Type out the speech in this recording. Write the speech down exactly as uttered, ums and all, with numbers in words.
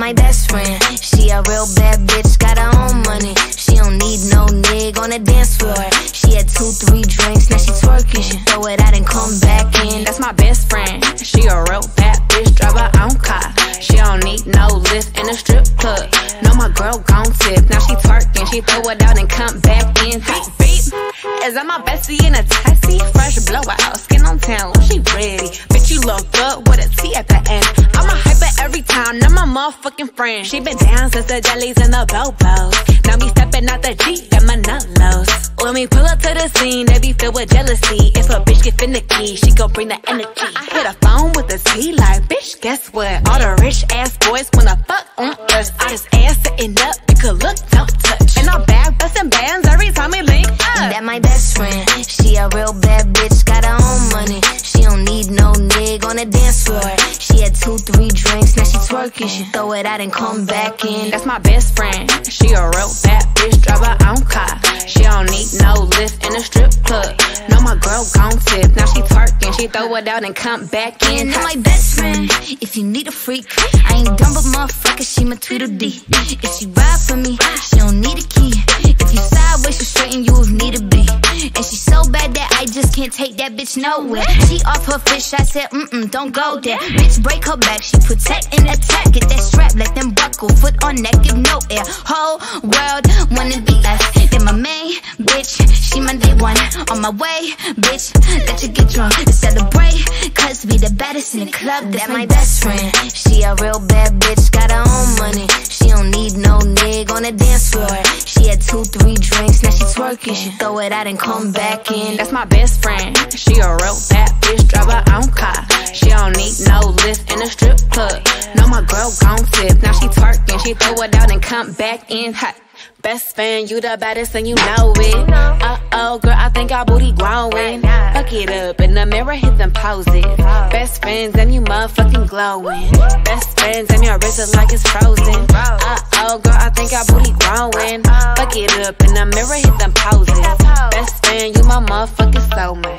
my best friend. She a real bad bitch, got her own money. She don't need no nigga on the dance floor. She had two, three drinks, now she twerking. She throw it out and come back in. That's my best friend. She a real bad bitch, drive her own car. She don't need no lift in a strip club. No, my girl gon' tip, now she twerking. She throw it out and come back in. Beep, beep. Is that my bestie in a taxi? Fresh blowout, skin on town, she ready. Bitch, you look good with a T at the end. I'm a hyper every time, now my motherfucking friend. She been down since the jellies and the bobos. Now me stepping out the Jeep, got my nut lows. When we pull up to the scene, they be filled with jealousy. If a bitch get finicky, she gon' bring the energy. I hit a phone with a T like, bitch, guess what? All the rich ass boys wanna fuck on us. I just ass sitting up, you could look, don't touch. And I'm back busting bands every time we link up. That my best friend, she a real bad bitch, got her own money. She don't need no nigga on the dance floor. She had two, three drinks, now she twerking. She throw it out and come back in. That's my best friend, she a real bad bitch, drive her own car. She don't need no lift in a strip club. No, my girl gon' tip, now she twerking. She throw it out and come back in. That's my best friend, if you need a freak. I ain't dumb but motherfucker, she my Tweedledee. If she ride for me, she don't need a key. If you sideways, she straighten you if need to be. And she so bad that I just can't take that bitch nowhere. She off her fish, I said, mm-mm, don't go there. Bitch, break her back, she protect and attack. Get that strap, let them buckle, foot on neck, give no air. Whole world wanna be us. Then my main bitch, she my day one. On my way, bitch, let you get drunk to celebrate, cause we the baddest in the club. That's my best friend, she a real bad bitch, got her own money. She don't need no nigga on the dance floor. She had two, three drinks, now she twerking. She throw it out and come back in. That's my best friend, she a real bad bitch, drive her own car. She don't need no lift in a strip club. No, my girl gon' tip, now she twerking. She throw it out and come back in. Hot best friend, you the baddest and you know it. Uh-oh, girl, I think our booty growing. Fuck it up, in the mirror, hit them poses. Best friends and you motherfucking glowing. Best friends and your wrist is like it's frozen. Uh-oh, girl, I think our booty growing. Fuck it up, in the mirror, hit them poses. Best friend, you my motherfucking soulmate.